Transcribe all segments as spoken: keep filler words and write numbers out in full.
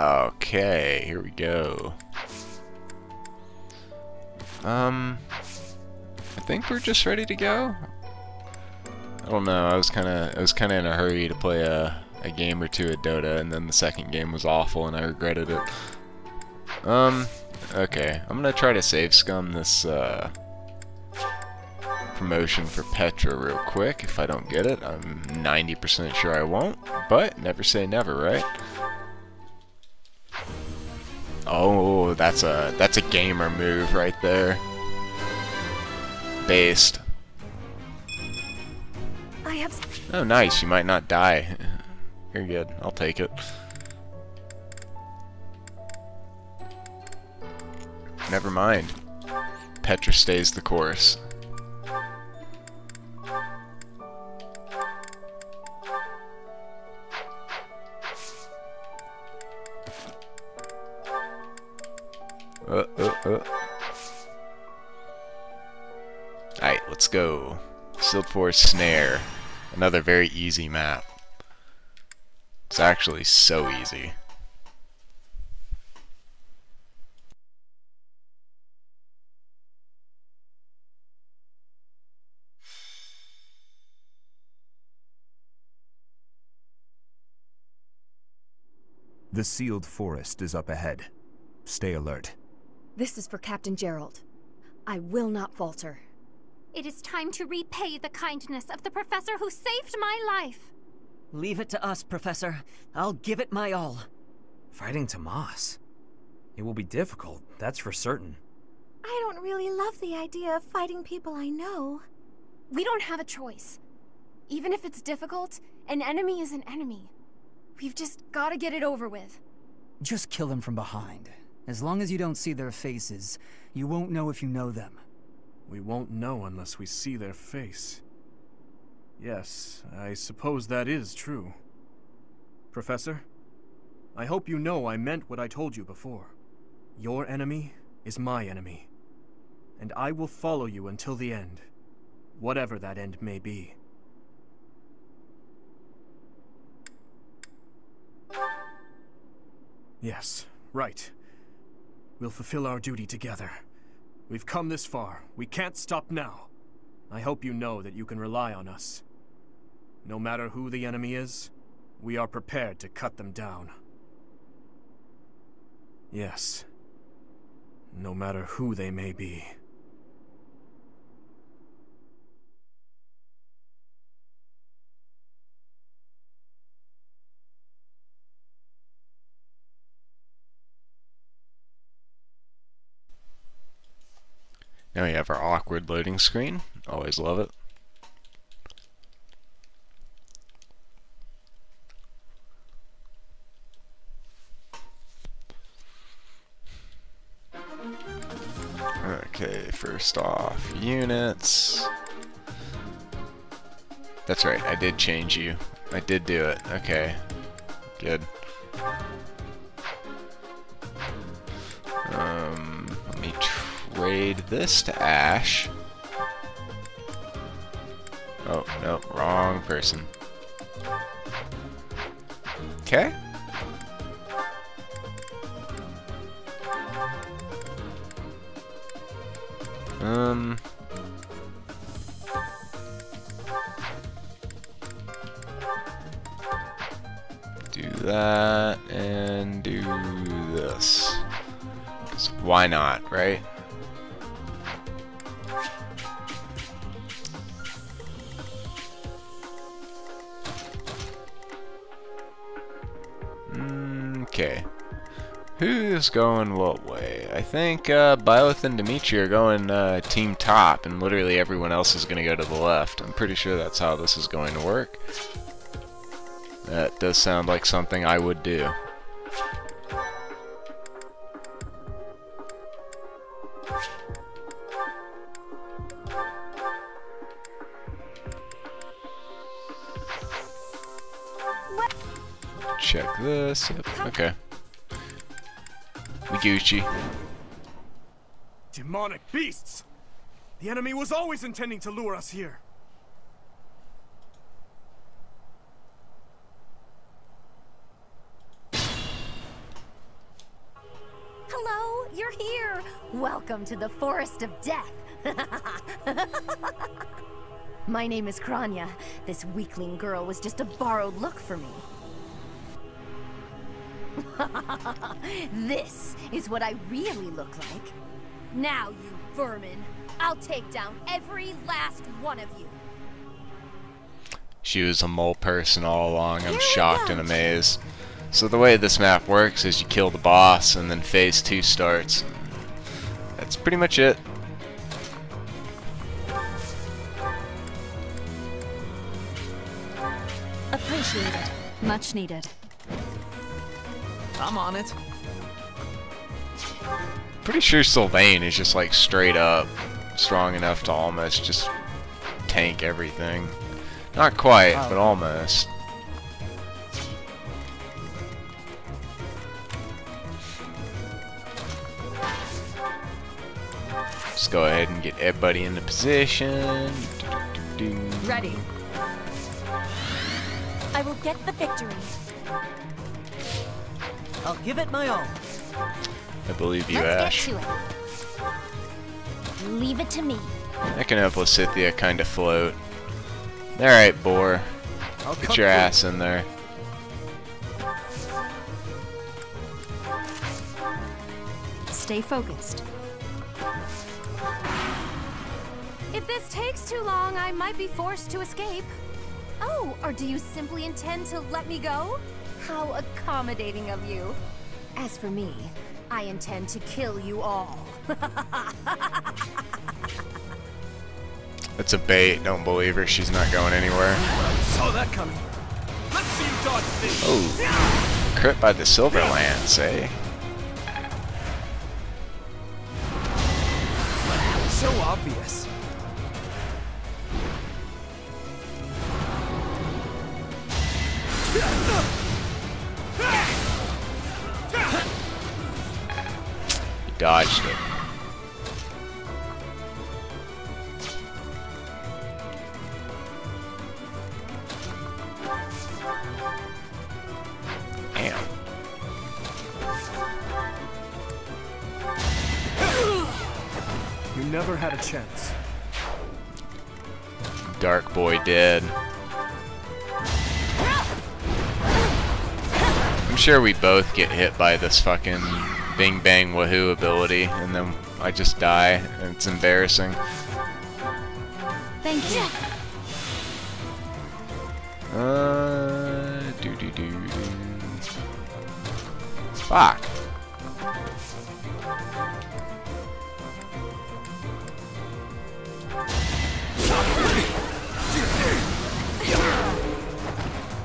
Okay, here we go. Um, I think we're just ready to go. I don't know. I was kind of I was kind of in a hurry to play a a game or two at Dota, and then the second game was awful, and I regretted it. Um, okay. I'm gonna try to save scum this uh, promotion for Petra real quick. If I don't get it, I'm ninety percent sure I won't. But never say never, right? Oh, that's a that's a gamer move right there. Based. I have. Oh, nice. You might not die. You're good. I'll take it. Never mind. Petra stays the course. Uh, uh, uh. Alright, let's go. Sealed Forest Snare. Another very easy map. It's actually so easy. The sealed forest is up ahead. Stay alert. This is for Captain Gerald. I will not falter. It is time to repay the kindness of the professor who saved my life. Leave it to us, Professor. I'll give it my all. Fighting Tomas? It will be difficult, that's for certain. I don't really love the idea of fighting people I know. We don't have a choice. Even if it's difficult, an enemy is an enemy. We've just gotta get it over with. Just kill them from behind. As long as you don't see their faces, you won't know if you know them. We won't know unless we see their face. Yes, I suppose that is true. Professor, I hope you know I meant what I told you before. Your enemy is my enemy, and I will follow you until the end, whatever that end may be. Yes, right. We'll fulfill our duty together. We've come this far. We can't stop now. I hope you know that you can rely on us. No matter who the enemy is, we are prepared to cut them down. Yes. No matter who they may be. Now we have our awkward loading screen. Always love it. Okay, first off, units. That's right, I did change you. I did do it. Okay. Good. Um, let me try. Raid this to Ash. Oh, no, wrong person. Okay. Um. Do that and do this. 'Cause why not, right? Okay. Who's going what way? I think uh, Byleth and Dimitri are going uh, team top, and literally everyone else is going to go to the left. I'm pretty sure that's how this is going to work. That does sound like something I would do. Check this. Yep. Okay. We Gucci. Demonic beasts! The enemy was always intending to lure us here. you're here! Welcome to the Forest of Death! My name is Kronya. This weakling girl was just a borrowed look for me. This is what I really look like. Now, you vermin, I'll take down every last one of you. She was a mole person all along. I'm shocked and amazed. So the way this map works is you kill the boss and then phase two starts. That's pretty much it. Appreciated. Much needed. I'm on it. Pretty sure Sylvain is just like straight up strong enough to almost just tank everything. Not quite, but almost. Just go ahead and get everybody into position. Ready. I will get the victory. I'll give it my all. I believe you, Ash. Let's get to it. Leave it to me. I can help Lysithia kind of float. Alright, boar. Get your ass in there. Stay focused. If this takes too long, I might be forced to escape. Oh, or do you simply intend to let me go? How accommodating of you. As for me, I intend to kill you all. It's a bait. Don't believe her. She's not going anywhere. Saw that coming. Let's see you dodge this. Oh, crit by the Silver Lance, eh? So obvious. He dodged it. Never had a chance. Dark boy dead. I'm sure we both get hit by this fucking bing bang wahoo ability and then I just die and it's embarrassing. Thank you. Uh do do do. Fuck.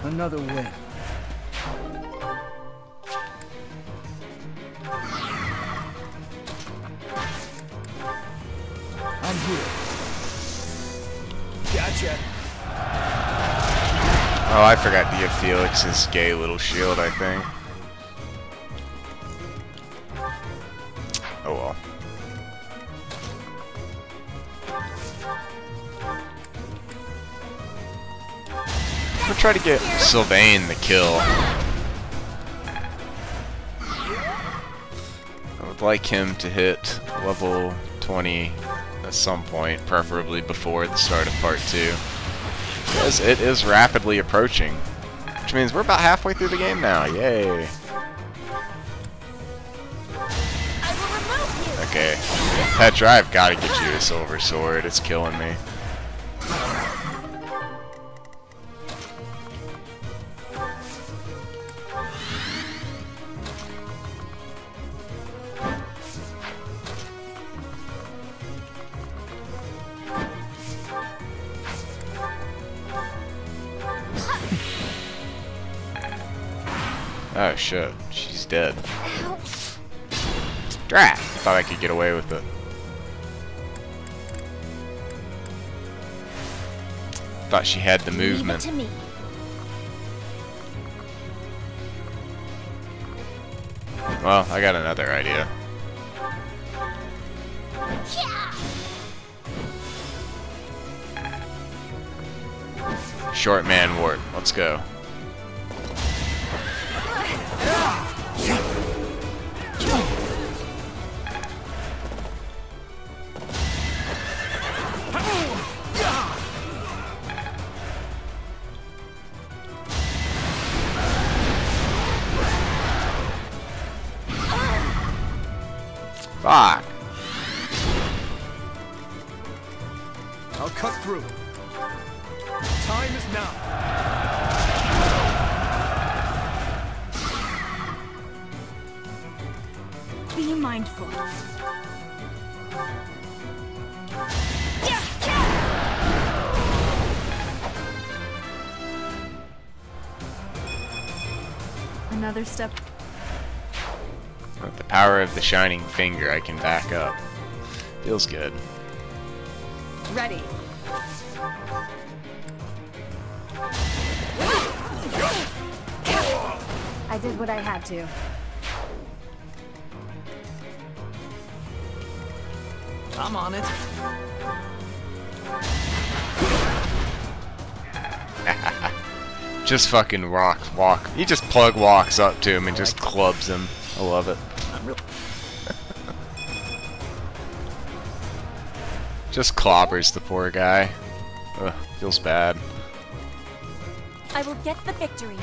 Another win. I'm here. Gotcha. Oh, I forgot to get Felix's gay little shield, I think. Oh well. We'll try to get Sylvain the kill. I would like him to hit level twenty at some point, preferably before the start of part two. Because it is rapidly approaching. Which means we're about halfway through the game now. Yay! Okay. Petra, I've got to get you a silver sword. It's killing me. Oh shit, she's dead. Drat! I thought I could get away with it. Thought she had the movement. Leave it to me. Well, I got another idea. Short man ward. Let's go. Fuck. I'll cut through. Time is now. Be mindful. Another step. With the power of the shining finger, I can back up. Feels good. Ready. I did what I had to. I'm on it. Just fucking rock walk. He just plug walks up to him and just clubs him. I love it. Just clobbers the poor guy. Ugh, feels bad. I will get the victory.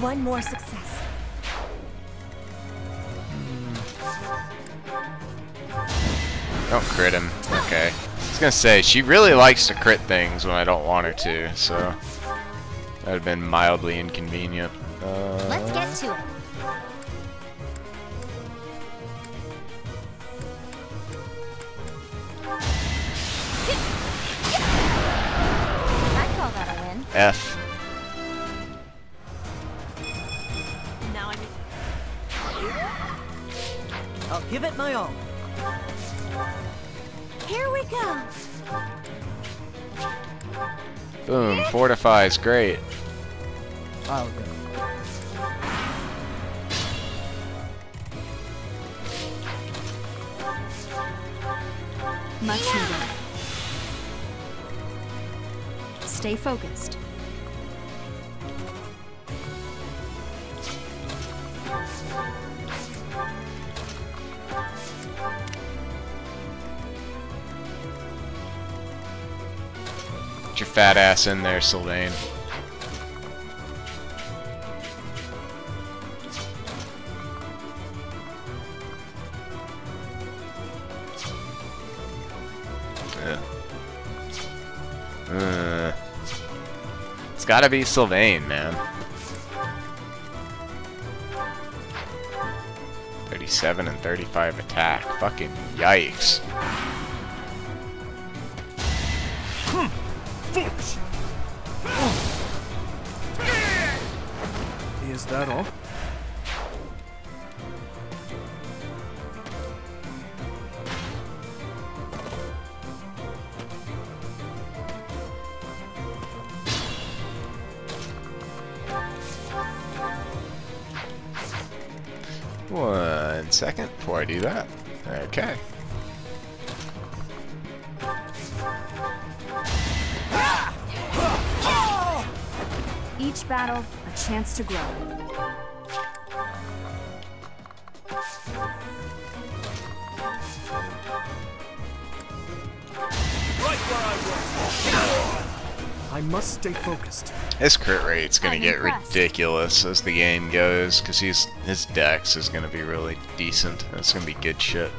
One more success. Don't crit him. Okay. I was gonna say, she really likes to crit things when I don't want her to, so that would have been mildly inconvenient. Uh... Let's get to it. F. Now I mean, I'll give it my all. Here we go. Boom! Fortifies, great. I'll go. Much yeah. Stay focused. Get your fat ass in there, Sylvain. Uh. Uh. It's gotta be Sylvain, man. thirty-seven and thirty-five attack. Fucking yikes. Is that all? One second before I do that. Okay. Each battle, a chance to grow. I must stay focused. His crit rate's gonna get ridiculous as the game goes, because he's his dex is gonna be really decent. That's gonna be good shit.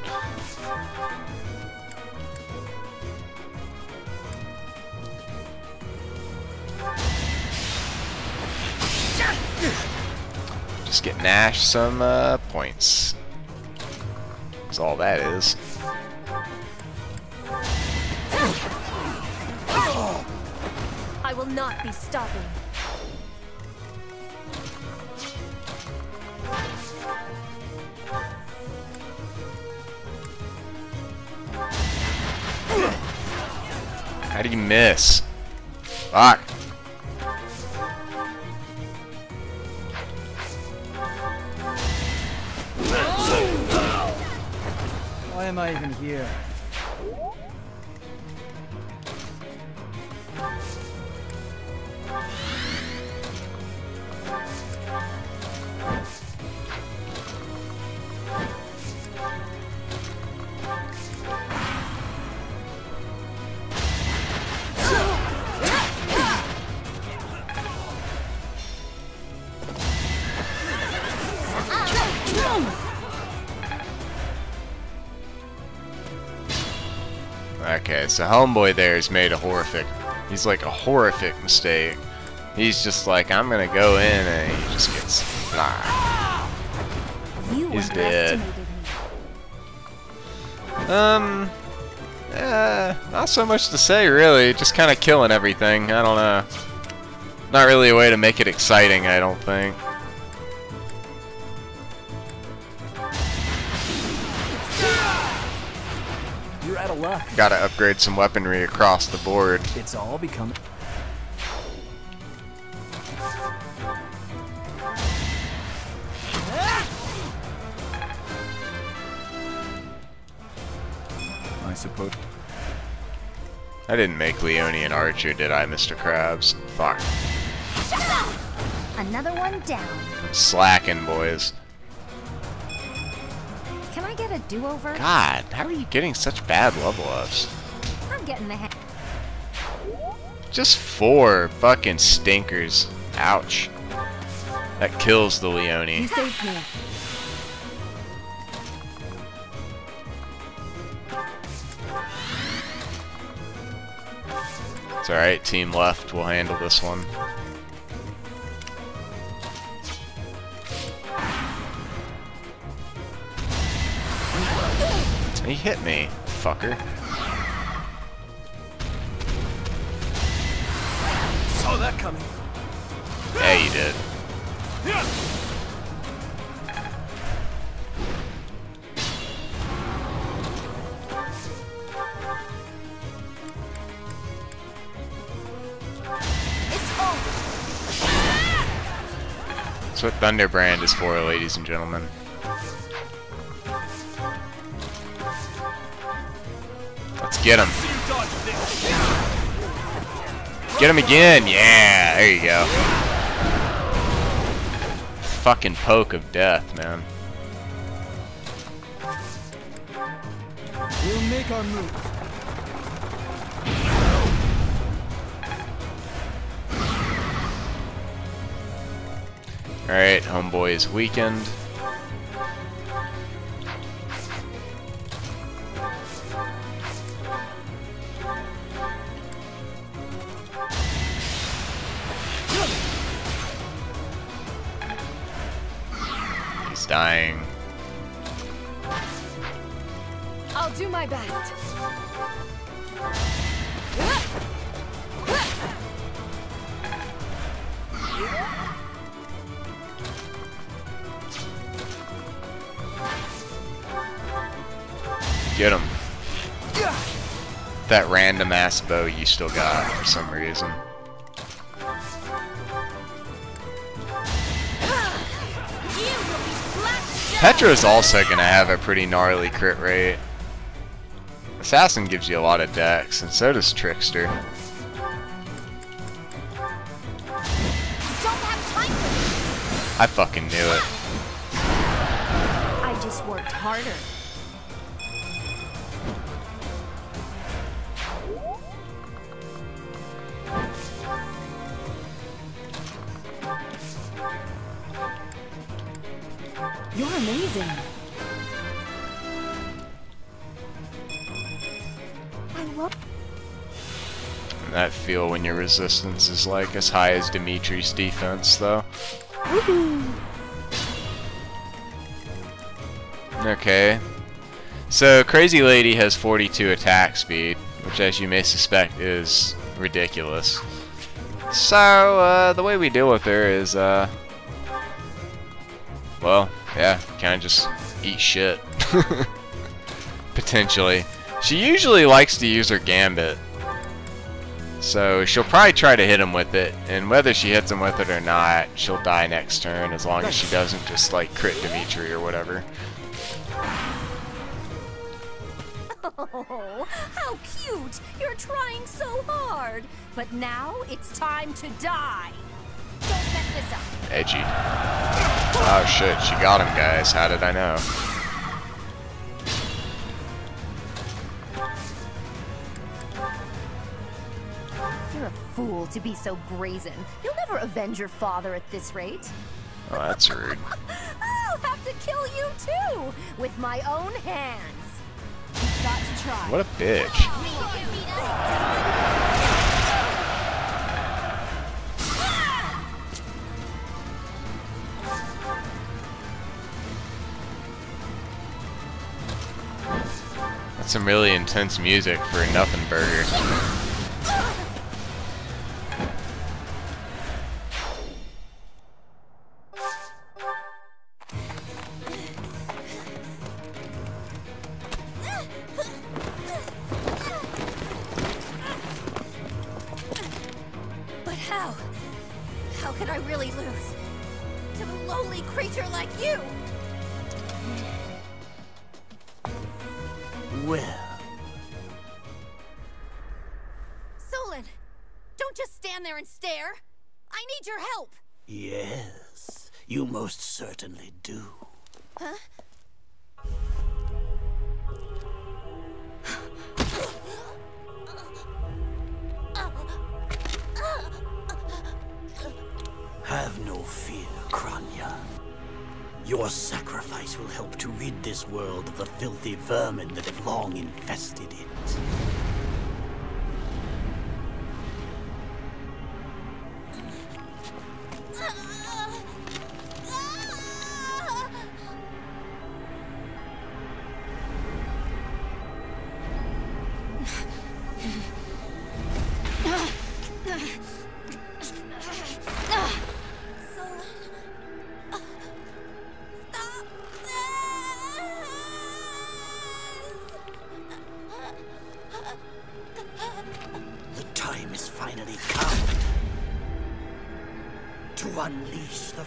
Just get Nash some uh, points. That's all that is. I will not be stopping. How do you miss? Fuck. Why am I even here? Okay, so homeboy there's made a horrific, he's like a horrific mistake. He's just like, I'm gonna go in, and he just gets knocked. You he's dead. Um, eh, not so much to say really, just kind of killing everything, I don't know. Not really a way to make it exciting, I don't think. You're out of luck. Gotta upgrade some weaponry across the board. It's all becoming. I suppose. I didn't make Leonie an archer, did I, Mister Krabs? Fuck. Shut up! Another one down. I'm slacking, boys. Can I get a do-over? God, how are you getting such bad level ups? I'm getting the heck. Just four fucking stinkers. Ouch. That kills the Leonie. You saved me. It's alright, team left, we'll handle this one. He hit me, fucker. Saw that coming. Yeah, you did. That's what Thunderbrand is for, ladies and gentlemen. Let's get him. Get him again! Yeah! There you go. Fucking poke of death, man. We'll make our move. Alright, homeboy is weakened. He's dying. I'll do my best. Get him. That random ass bow you still got for some reason. Petra's also gonna have a pretty gnarly crit rate. Assassin gives you a lot of dex, and so does Trickster. I fucking knew it. I just worked harder. You're amazing. I love that feel when your resistance is like as high as Dimitri's defense, though. Woohoo! Okay. So, Crazy Lady has forty-two attack speed, which, as you may suspect, is ridiculous. So, uh, the way we deal with her is, uh, well, yeah, kind of just eat shit. Potentially. She usually likes to use her gambit. So she'll probably try to hit him with it. And whether she hits him with it or not, she'll die next turn as long as she doesn't just like crit Dimitri or whatever. Oh, how cute! You're trying so hard! But now it's time to die! Don't mess this up! Edgy. Oh shit, she got him, guys. How did I know? You're a fool to be so brazen. You'll never avenge your father at this rate. Oh, that's rude. I'll have to kill you too! With my own hands! You've got to What a bitch. That's some really intense music for a nothing burger.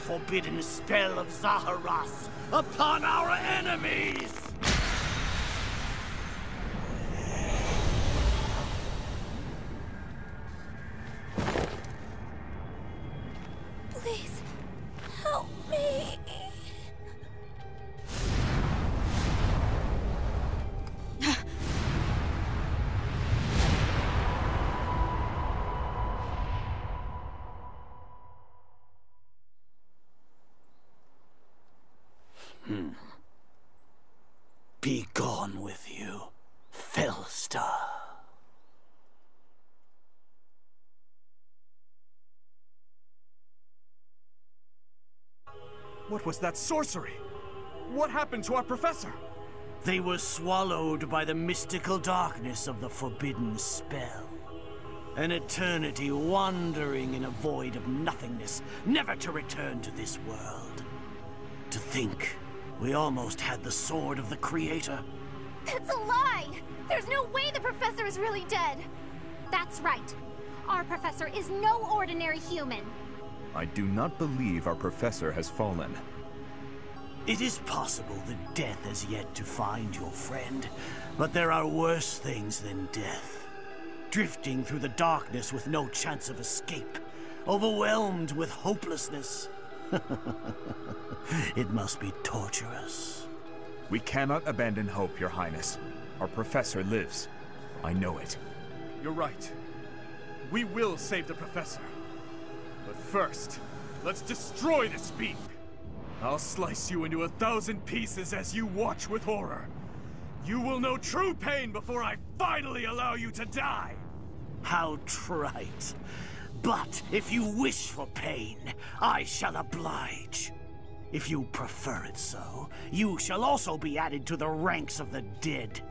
Forbidden spell of Zaharas upon our enemies! Please, help me! Was that sorcery? What happened to our professor? They were swallowed by the mystical darkness of the forbidden spell. An eternity wandering in a void of nothingness, never to return to this world. To think, we almost had the sword of the Creator. That's a lie! There's no way the professor is really dead! That's right. Our professor is no ordinary human. I do not believe our professor has fallen. It is possible that death has yet to find your friend, but there are worse things than death. Drifting through the darkness with no chance of escape, overwhelmed with hopelessness. It must be torturous. We cannot abandon hope, Your Highness. Our professor lives. I know it. You're right. We will save the professor. But first, let's destroy this beak. I'll slice you into a thousand pieces as you watch with horror. You will know true pain before I finally allow you to die! How trite. But if you wish for pain, I shall oblige. If you prefer it so, you shall also be added to the ranks of the dead.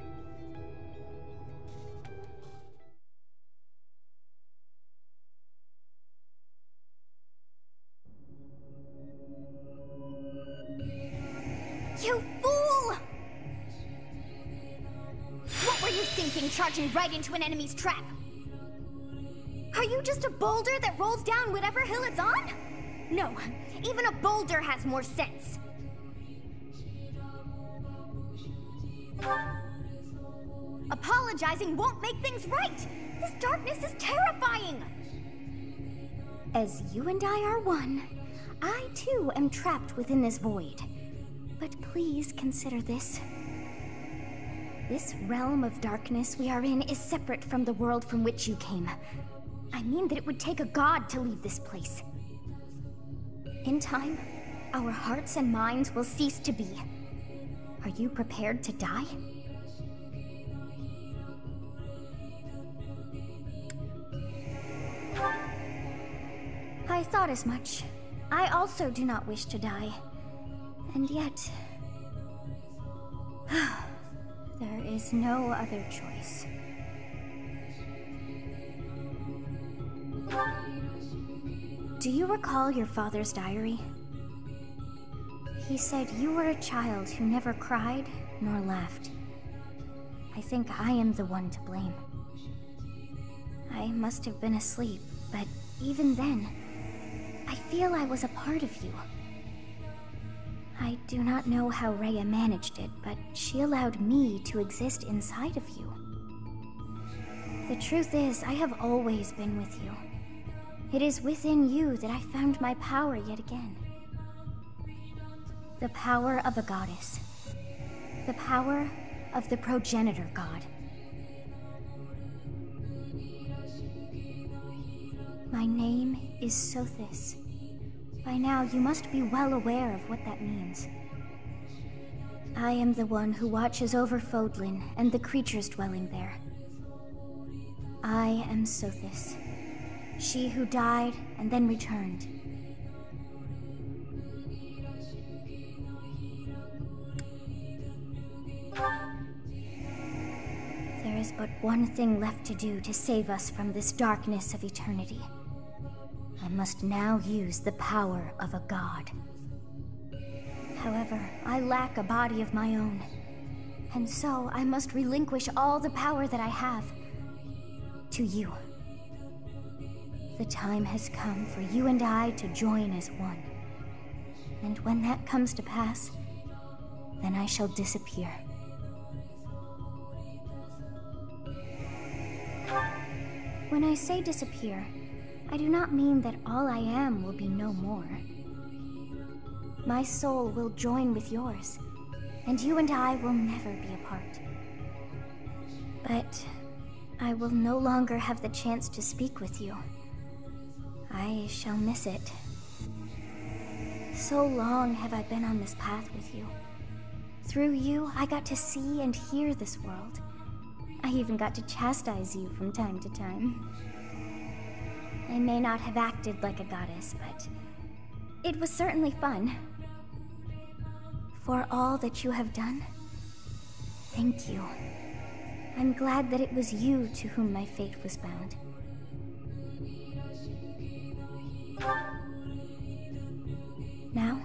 You fool! What were you thinking, charging right into an enemy's trap? Are you just a boulder that rolls down whatever hill it's on? No, even a boulder has more sense. Apologizing won't make things right! This darkness is terrifying! As you and I are one, I too am trapped within this void. But please consider this. This realm of darkness we are in is separate from the world from which you came. I mean that it would take a god to leave this place. In time, our hearts and minds will cease to be. Are you prepared to die? thought as much. I also do not wish to die. And yet... there is no other choice. Do you recall your father's diary? He said you were a child who never cried nor laughed. I think I am the one to blame. I must have been asleep, but even then, I feel I was a part of you. I do not know how Rhea managed it, but she allowed me to exist inside of you. The truth is, I have always been with you. It is within you that I found my power yet again. The power of a goddess. The power of the progenitor god. My name is Sothis. By now, you must be well aware of what that means. I am the one who watches over Fodlan and the creatures dwelling there. I am Sothis, she who died and then returned. There is but one thing left to do to save us from this darkness of eternity. I must now use the power of a god. However, I lack a body of my own, and so I must relinquish all the power that I have to you. The time has come for you and I to join as one. And when that comes to pass, then I shall disappear. When I say disappear, I do not mean that all I am will be no more. My soul will join with yours, and you and I will never be apart. But I will no longer have the chance to speak with you. I shall miss it. So long have I been on this path with you. Through you, I got to see and hear this world. I even got to chastise you from time to time. I may not have acted like a goddess, but it was certainly fun. For all that you have done, thank you. I'm glad that it was you to whom my fate was bound. Now,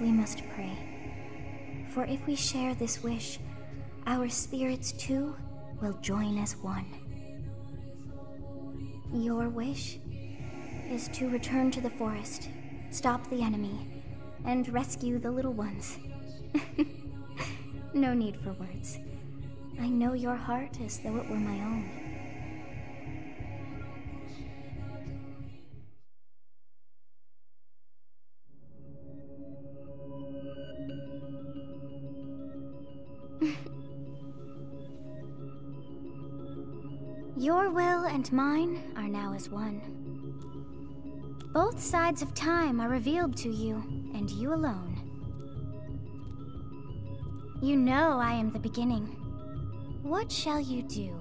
we must pray. For if we share this wish, our spirits too will join as one. Your wish is to return to the forest, stop the enemy, and rescue the little ones. No need for words. I know your heart as though it were my own. Your will and mine are now as one. Both sides of time are revealed to you, and you alone. You know I am the beginning. What shall you do?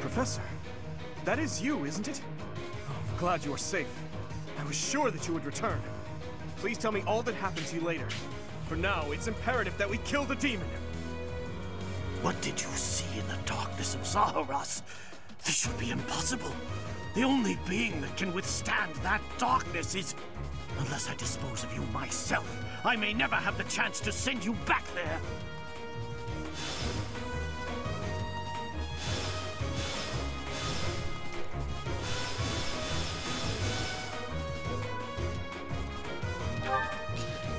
Professor, that is you, isn't it? I'm glad you are safe. I was sure that you would return. Please tell me all that happened to you later. For now, it's imperative that we kill the demon. What did you see in the darkness of Zaharas? This should be impossible. The only being that can withstand that darkness is... Unless I dispose of you myself, I may never have the chance to send you back there.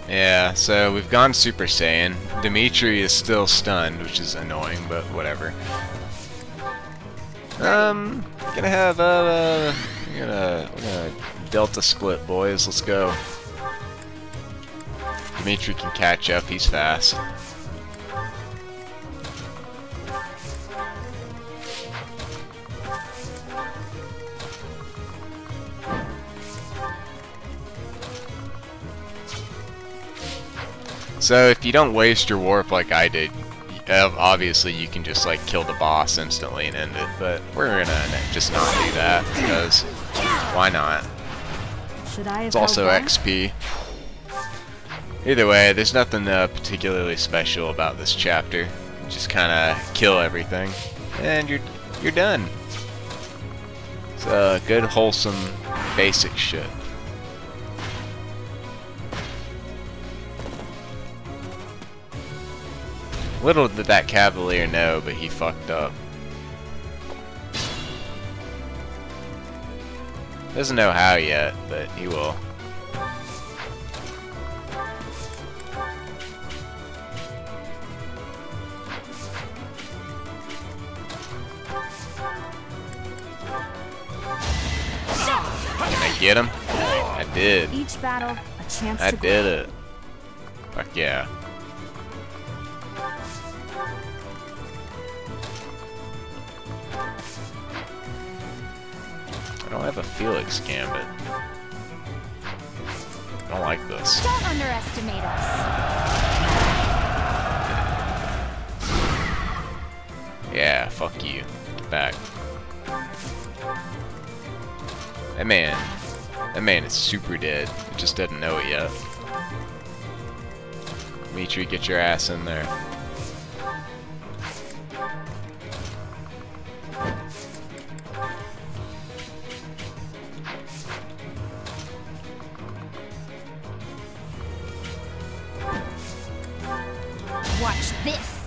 Yeah, so we've gone Super Saiyan. Dimitri is still stunned, which is annoying, but whatever. Um, gonna have, uh, we're gonna, we're gonna Delta split, boys. Let's go. Dimitri can catch up, he's fast. So if you don't waste your warp like I did, obviously you can just like kill the boss instantly and end it, but we're gonna just not do that because why not? It's also X P. Either way, there's nothing uh, particularly special about this chapter. You just kinda kill everything and you're you're done. It's uh, good wholesome basic shit. Little did that Cavalier know, but he fucked up. Doesn't know how yet, but he will. Can I get him? I did. Each battle, a chance I to did grow. It. Fuck yeah. I don't have a Felix Gambit. I don't like this. Don't underestimate us. Yeah, fuck you. Get back. That man. That man is super dead. He just doesn't know it yet. Dimitri, get your ass in there. Watch this.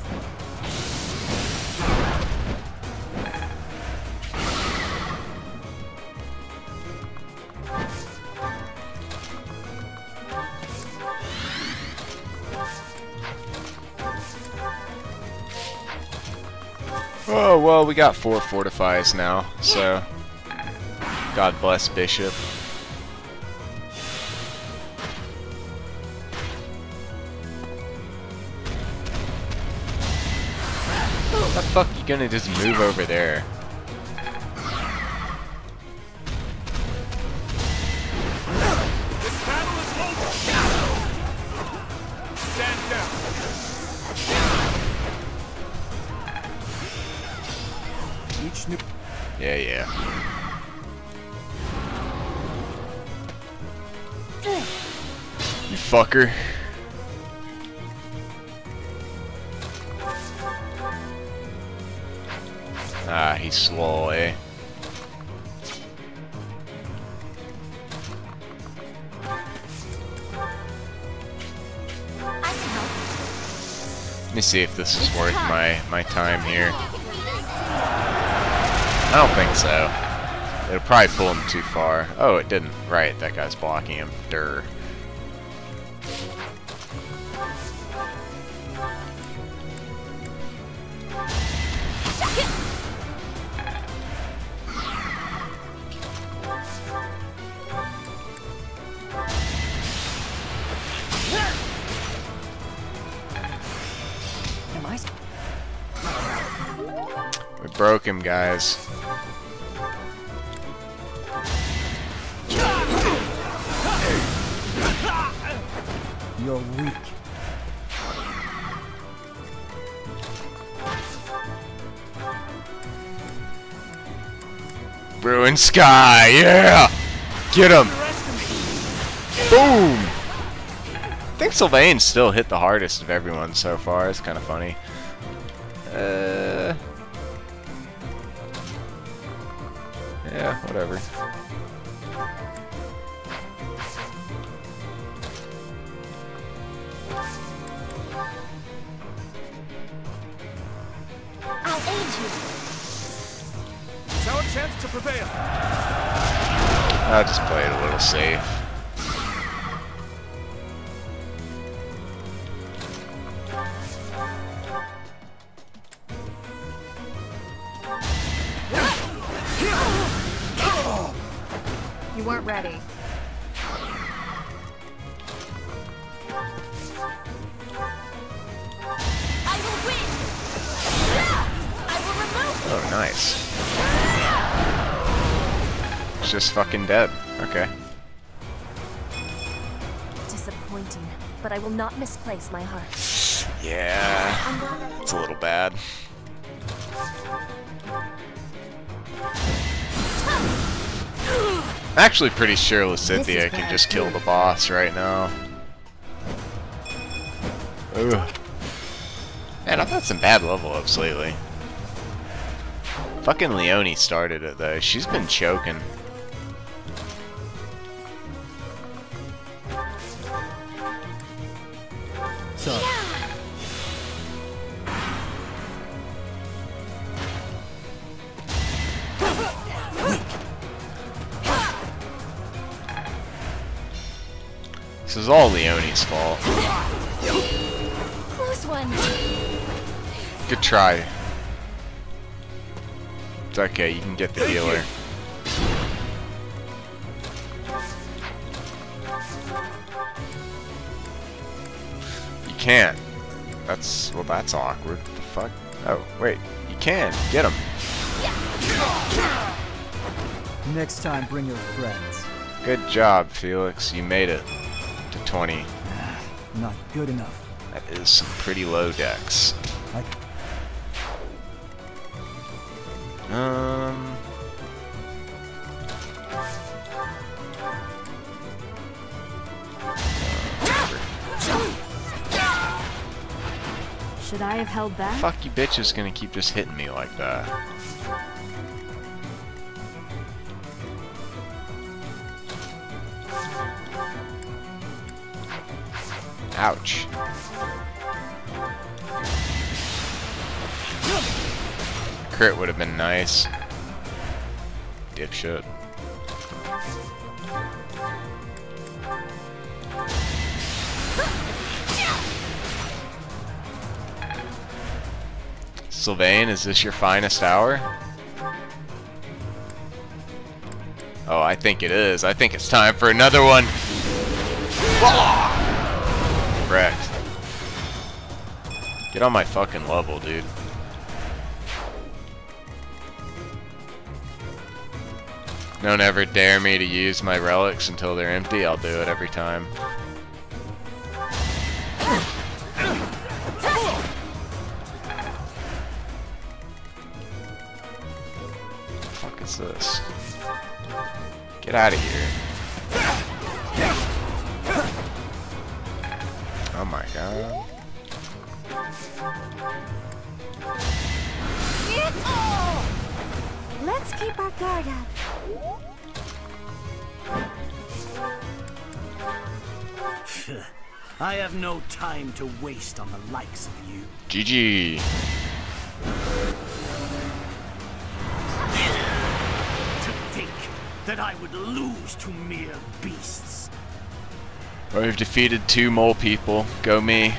Oh, well, we got four fortifies now, so God bless Bishop. How the fuck you gonna just move over there? This battle is over. Stand down. Each new yeah, yeah. You fucker. Ah, he's slow, eh? Let me see if this is worth my, my time here. I don't think so. It'll probably pull him too far. Oh, it didn't. Right, that guy's blocking him. Durr. We broke him, guys. You're weak. Ruin Sky, yeah! Get him! Boom! I think Sylvain still hit the hardest of everyone so far. It's kind of funny. Uh, yeah, whatever. I'll aid you. It's our chance to prevail. I'll just play it a little safe. Ready. I will win. I will remove. Oh, nice. It's just fucking dead. Okay. Disappointing, but I will not misplace my heart. Yeah, it's a little bad. I'm actually pretty sure Lysithia can just kill the boss right now. Ugh. Man, I've had some bad level ups lately. Fucking Leonie started it though. She's been choking. So. This is all Leonie's fault. Close one. Good try. It's okay, you can get the healer. You can't. That's, well, that's awkward. What the fuck? Oh, wait. You can. Get him. Next time, bring your friends. Good job, Felix. You made it. twenty. Not good enough. That is some pretty low decks. Um. Should I have held back? Fuck you, bitch! Is gonna keep just hitting me like that. Ouch. Crit would have been nice. Dipshit. Sylvain, is this your finest hour? Oh, I think it is. I think it's time for another one. Whoa! Correct. Get on my fucking level, dude. Don't ever dare me to use my relics until they're empty. I'll do it every time. What the fuck is this? Get out of here. Oh my god. Let's keep our guard up. I have no time to waste on the likes of you. G G. To think that I would lose to mere beasts. We've defeated two mole people. Go me.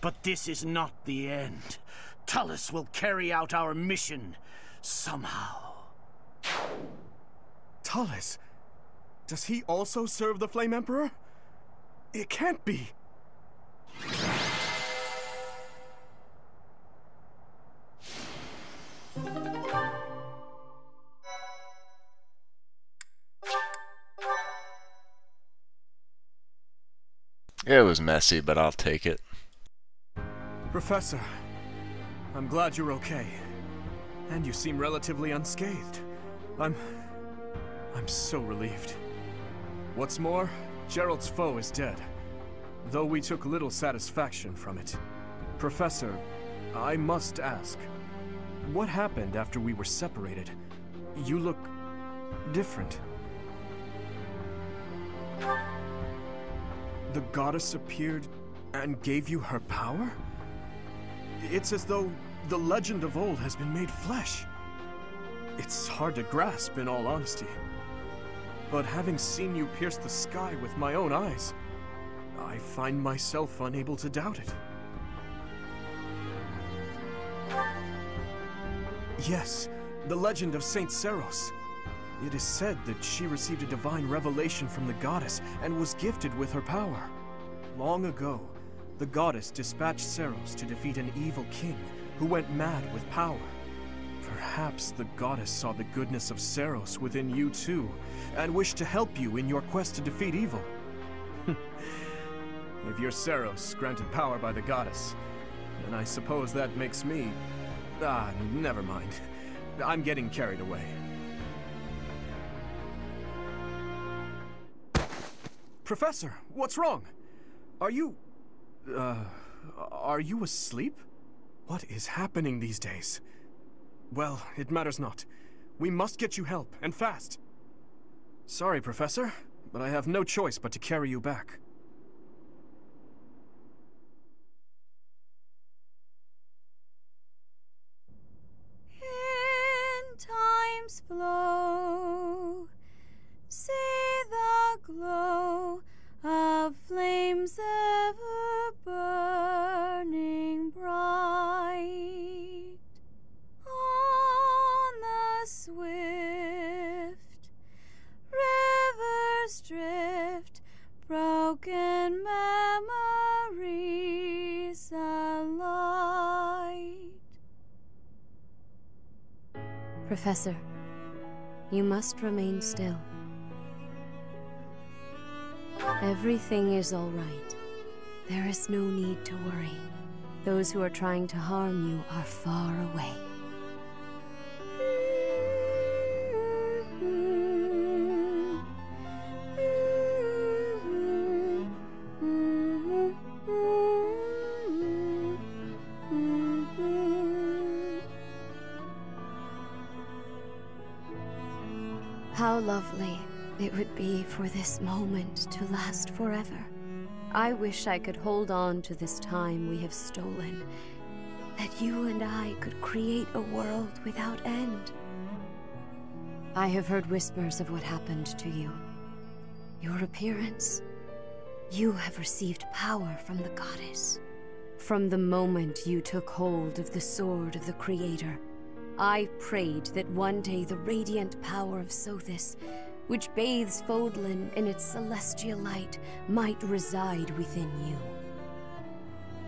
But this is not the end. Tullus will carry out our mission somehow. Tullus? Does he also serve the Flame Emperor? It can't be. It was messy, but I'll take it. Professor, I'm glad you're okay. And you seem relatively unscathed. I'm... I'm so relieved. What's more, Gerald's foe is dead. Though we took little satisfaction from it. Professor, I must ask, what happened after we were separated? You look different. The goddess appeared and gave you her power? It's as though the legend of old has been made flesh. It's hard to grasp, in all honesty. But having seen you pierce the sky with my own eyes, I find myself unable to doubt it. Yes, the legend of Saint Seros. It is said that she received a divine revelation from the goddess and was gifted with her power. Long ago, the goddess dispatched Seros to defeat an evil king who went mad with power. Perhaps the goddess saw the goodness of Seros within you too, and wished to help you in your quest to defeat evil. If you're Seros, granted power by the goddess, then I suppose that makes me... Ah, never mind. I'm getting carried away. Professor, what's wrong? Are you... Uh... Are you asleep? What is happening these days? Well, it matters not. We must get you help, and fast! Sorry, Professor, but I have no choice but to carry you back. In time's flow, see the glow of flames ever burning bright. On the swift river's drift, broken memories alight. Professor, you must remain still. Everything is all right. There is no need to worry. Those who are trying to harm you are far away. How lovely it would be for this moment to last forever. I wish I could hold on to this time we have stolen, that you and I could create a world without end. I have heard whispers of what happened to you. Your appearance. You have received power from the goddess. From the moment you took hold of the sword of the Creator, I prayed that one day the radiant power of Sothis, which bathes Fodlan in its celestial light, might reside within you.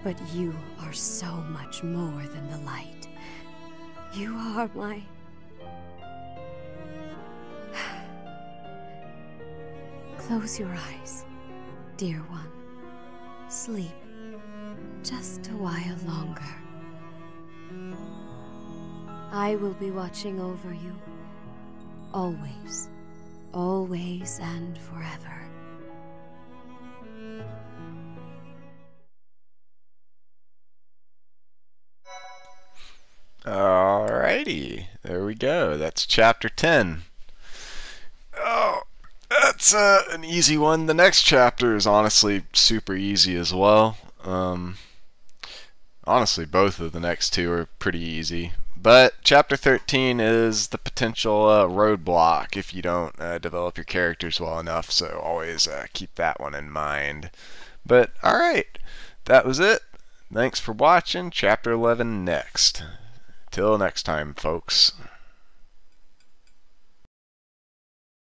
But you are so much more than the light. You are my... Close your eyes, dear one. Sleep just a while longer. I will be watching over you, always. Always and forever. Alrighty, there we go. That's chapter ten. Oh, that's uh, an easy one. The next chapter is honestly super easy as well. Um, honestly, both of the next two are pretty easy. But chapter thirteen is the potential uh, roadblock if you don't uh, develop your characters well enough, so always uh, keep that one in mind. But alright, that was it. Thanks for watching. Chapter eleven next. Till next time, folks.